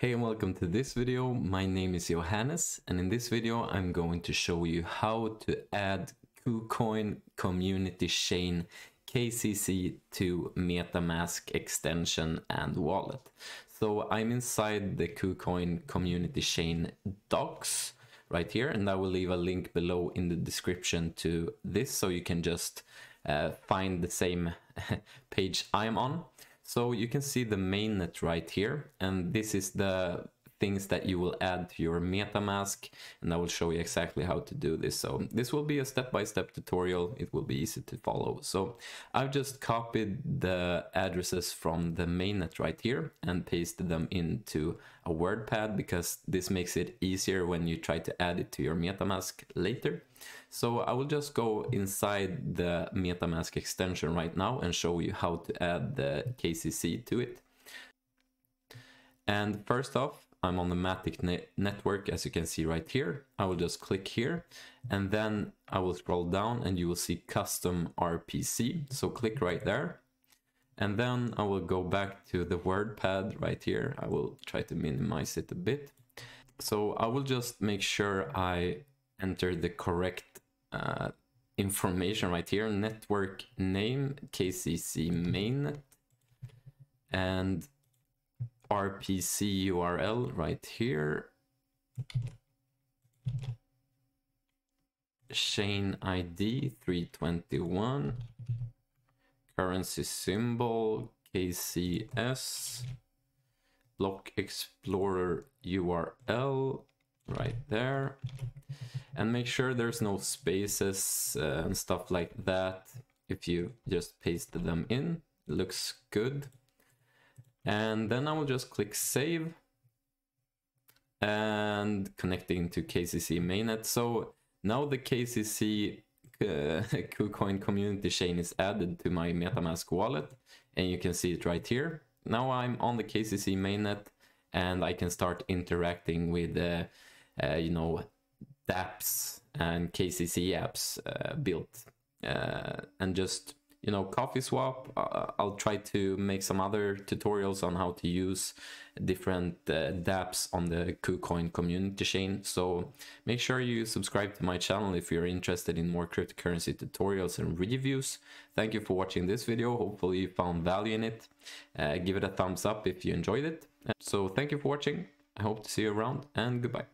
Hey and welcome to this video. My name is Johannes and in this video I'm going to show you how to add KuCoin community chain KCC to MetaMask extension and wallet. So I'm inside the KuCoin community chain docs right here, and I will leave a link below in the description to this so you can just find the same page I'm on. So you can see the mainnet right here, and this is the things that you will add to your MetaMask, and I will show you exactly how to do this. So this will be a step-by-step tutorial. It will be easy to follow. So I've just copied the addresses from the mainnet right here and pasted them into a WordPad because this makes it easier when you try to add it to your MetaMask later. So I will just go inside the MetaMask extension right now and show you how to add the KCC to it. And first off, I'm on the Matic network, as you can see right here. I will just click here and then I will scroll down and you will see custom RPC. So click right there. And then I will go back to the WordPad right here. I will try to minimize it a bit. So I will just make sure I enter the correct information right here. Network name, KCC mainnet, and RPC URL right here. Chain ID 321. Currency symbol KCS. Block Explorer URL right there. And make sure there's no spaces and stuff like that. If you just paste them in, it looks good. And then I will just click save and connecting to KCC mainnet. So now the KCC KuCoin community chain is added to my MetaMask wallet, and you can see it right here. Now I'm on the KCC mainnet and I can start interacting with dApps and KCC apps built and just coffee swap. I'll try to make some other tutorials on how to use different dApps on the KuCoin community chain. So make sure you subscribe to my channel if you're interested in more cryptocurrency tutorials and reviews. Thank you for watching this video. Hopefully you found value in it. Give it a thumbs up if you enjoyed it. So thank you for watching. I hope to see you around, and goodbye.